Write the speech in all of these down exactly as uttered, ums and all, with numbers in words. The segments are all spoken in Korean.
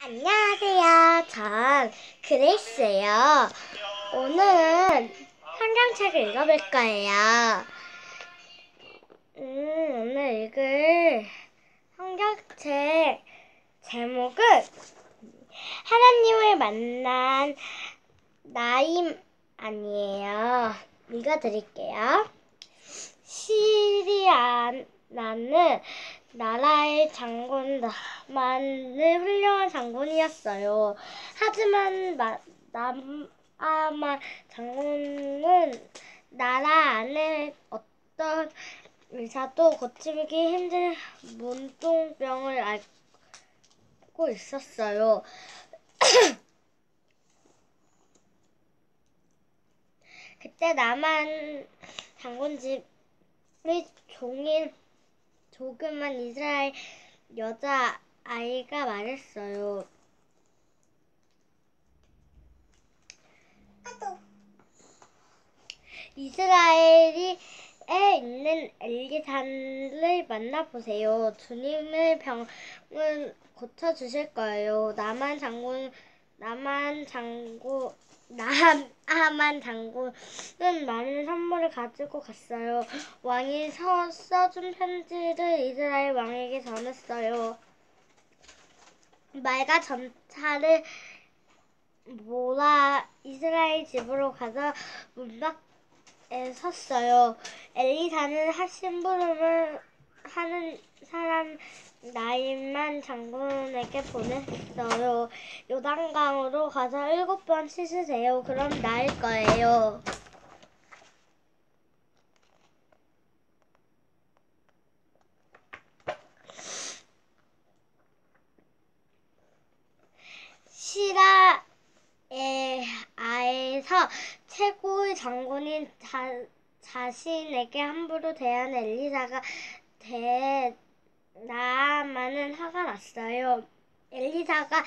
안녕하세요. 전 그레이스예요. 오늘은 성경책을 읽어볼 거예요. 음, 오늘 읽을 성경책 제목은 하나님을 만난 나아만이에요. 읽어드릴게요. 시리아라는 나라의 장군 나아만은 훌륭한 장군이었어요. 하지만 나아만 장군은 나라 안에 어떤 의사도 고치기 힘든 문둥병을 앓고 있었어요. 그때 나아만 장군 집이 종인 조그만 이스라엘 여자아이가 말했어요. 이스라엘에 있는 엘리사를 만나보세요. 주님의 병은 고쳐주실 거예요. 나아만 장군, 나아만 장군, 나아만 장군은 많은 선물을 가지고 갔어요. 왕이 서, 써준 편지를 이스라엘 왕에게 전했어요. 말과 전차를 몰아 이스라엘 집으로 가서 문 밖에 섰어요. 엘리사는 신부름을 하는 사람 나아만 장군에게 보냈어요. 요단강으로 가서 일곱 번 씻으세요. 그럼 나을 거예요. 시라에아에서 최고의 장군인 자, 자신에게 함부로 대한 엘리사가 대 나아만은 화가 났어요. 엘리사가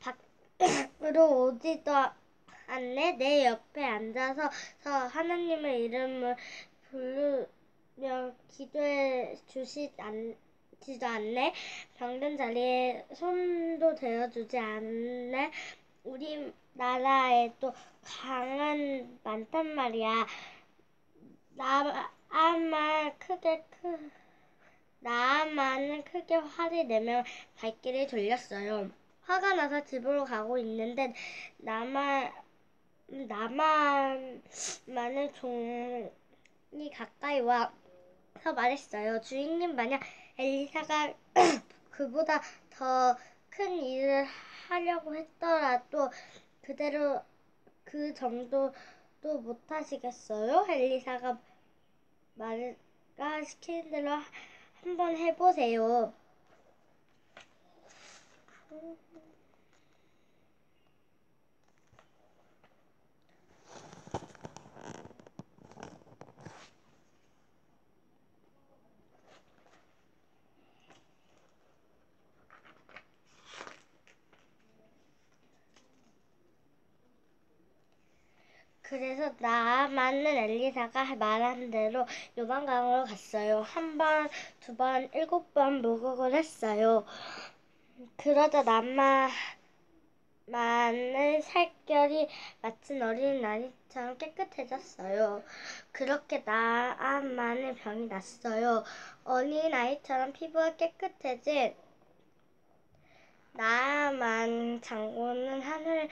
밖으로 오지도 않네. 내 옆에 앉아서 하나님의 이름을 부르며 기도해 주시지도 않네. 병든 자리에 손도 대어주지 않네. 우리나라에도 강은 많단 말이야. 나아만 크게 크 나아만은 크게 화를 내며 발길을 돌렸어요. 화가 나서 집으로 가고 있는데 나아만, 나아만의 종이 가까이 와서 말했어요. 주인님, 만약 엘리사가 그보다 더 큰 일을 하려고 했더라도 그대로 그 정도도 못하시겠어요? 엘리사가 말과 시키는 대로 한번 해보세요. 그래서 나아만은 엘리사가 말한 대로 요단강으로 갔어요. 한 번, 두 번, 일곱 번 목욕을 했어요. 그러자 나아만의 살결이 마치 어린아이처럼 깨끗해졌어요. 그렇게 나아만의 병이 났어요. 어린아이처럼 피부가 깨끗해진 나아만 장군은 하늘을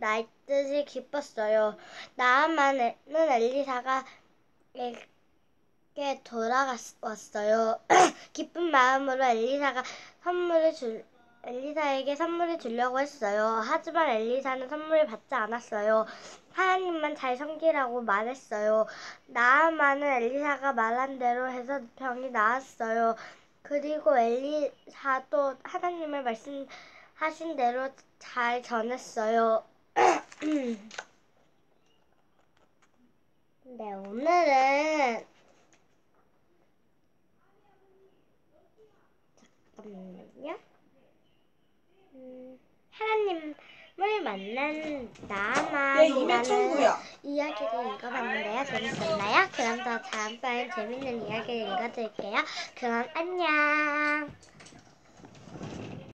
날듯이 기뻤어요. 나아만은 엘리사가에게 돌아왔어요. 기쁜 마음으로 엘리사가 선물을 줄, 엘리사에게 선물을 주려고 했어요. 하지만 엘리사는 선물을 받지 않았어요. 하나님만 잘 섬기라고 말했어요. 나아만은 엘리사가 말한 대로 해서 병이 나았어요. 그리고 엘리사도 하나님의 말씀 하신 대로 잘 전했어요. 네, 오늘은 잠깐만요. 음, 하나님을 만난 나아만이라는 이야기를 읽어봤는데요. 재밌었나요? 그럼 더 다음번엔 재밌는 이야기를 읽어드릴게요. 그럼 안녕.